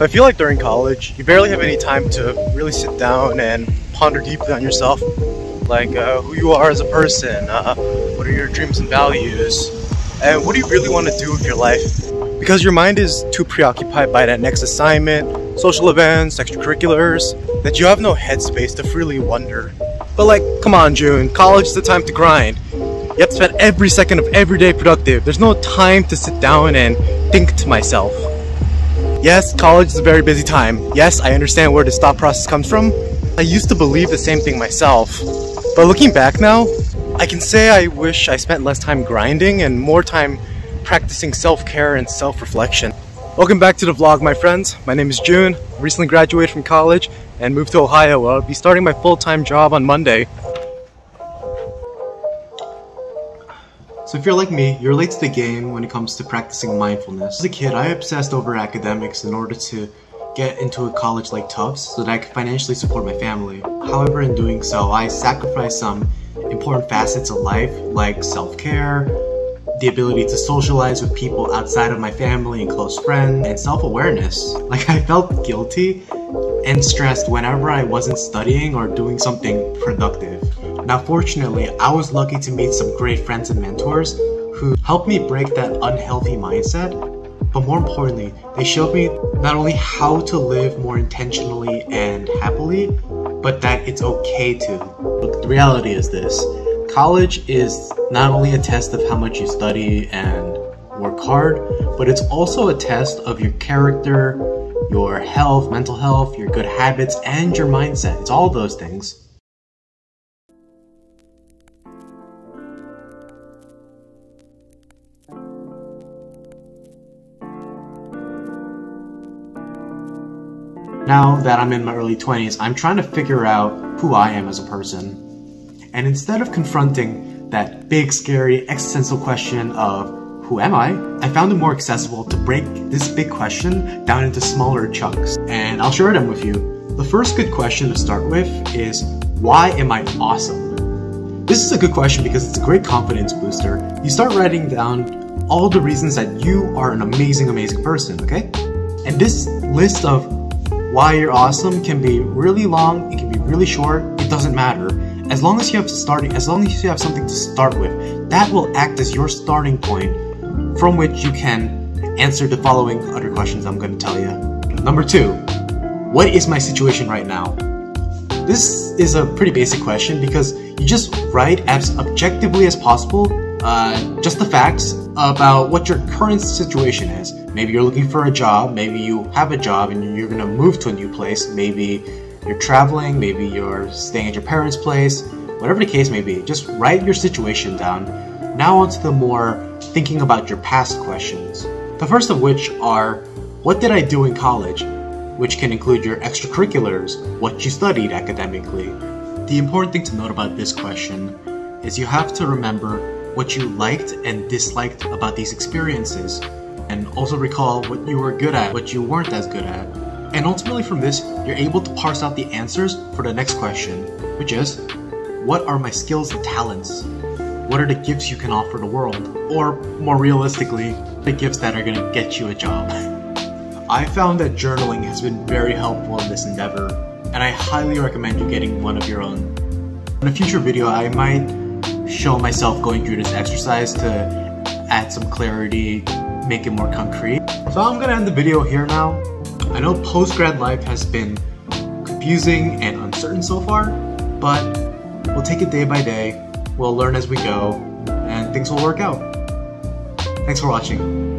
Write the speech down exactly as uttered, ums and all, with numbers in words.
I feel like during college, you barely have any time to really sit down and ponder deeply on yourself, like uh, who you are as a person, uh, what are your dreams and values, and what do you really want to do with your life? Because your mind is too preoccupied by that next assignment, social events, extracurriculars, that you have no headspace to freely wonder. But like, come on June, college is the time to grind. You have to spend every second of every day productive. There's no time to sit down and think to myself. Yes, college is a very busy time. Yes, I understand where this thought process comes from. I used to believe the same thing myself. But looking back now, I can say I wish I spent less time grinding and more time practicing self-care and self-reflection. Welcome back to the vlog, my friends. My name is June. I recently graduated from college and moved to Ohio, where I'll be starting my full-time job on Monday. So if you're like me, you're late to the game when it comes to practicing mindfulness. As a kid, I obsessed over academics in order to get into a college like Tufts so that I could financially support my family. However, in doing so, I sacrificed some important facets of life, like self-care, the ability to socialize with people outside of my family and close friends, and self-awareness. Like, I felt guilty and stressed whenever I wasn't studying or doing something productive. Now, fortunately, I was lucky to meet some great friends and mentors who helped me break that unhealthy mindset, but more importantly, they showed me not only how to live more intentionally and happily, but that it's okay to. But the reality is this: college is not only a test of how much you study and work hard, but it's also a test of your character, your health, mental health, your good habits, and your mindset. It's all those things. Now that I'm in my early twenties, I'm trying to figure out who I am as a person. And instead of confronting that big, scary, existential question of who am I, I found it more accessible to break this big question down into smaller chunks. And I'll share them with you. The first good question to start with is, why am I awesome? This is a good question because it's a great confidence booster. You start writing down all the reasons that you are an amazing, amazing person, okay? And this list of why you're awesome can be really long, it can be really short, it doesn't matter. As long as you have starting, as long as you have something to start with, that will act as your starting point from which you can answer the following other questions I'm going to tell you. Number two, what is my situation right now? This is a pretty basic question because you just write as objectively as possible uh, just the facts about what your current situation is. Maybe you're looking for a job, maybe you have a job and you're gonna move to a new place, maybe you're traveling, maybe you're staying at your parents' place, whatever the case may be, just write your situation down. Now onto the more thinking about your past questions. The first of which are, what did I do in college? Which can include your extracurriculars, what you studied academically. The important thing to note about this question is you have to remember what you liked and disliked about these experiences. And also recall what you were good at, what you weren't as good at. And ultimately from this, you're able to parse out the answers for the next question, which is, what are my skills and talents? What are the gifts you can offer the world? Or more realistically, the gifts that are gonna get you a job. I found that journaling has been very helpful in this endeavor, and I highly recommend you getting one of your own. In a future video, I might show myself going through this exercise to add some clarity, make it more concrete. So I'm gonna end the video here now. I know post-grad life has been confusing and uncertain so far, but we'll take it day by day, we'll learn as we go, and things will work out. Thanks for watching.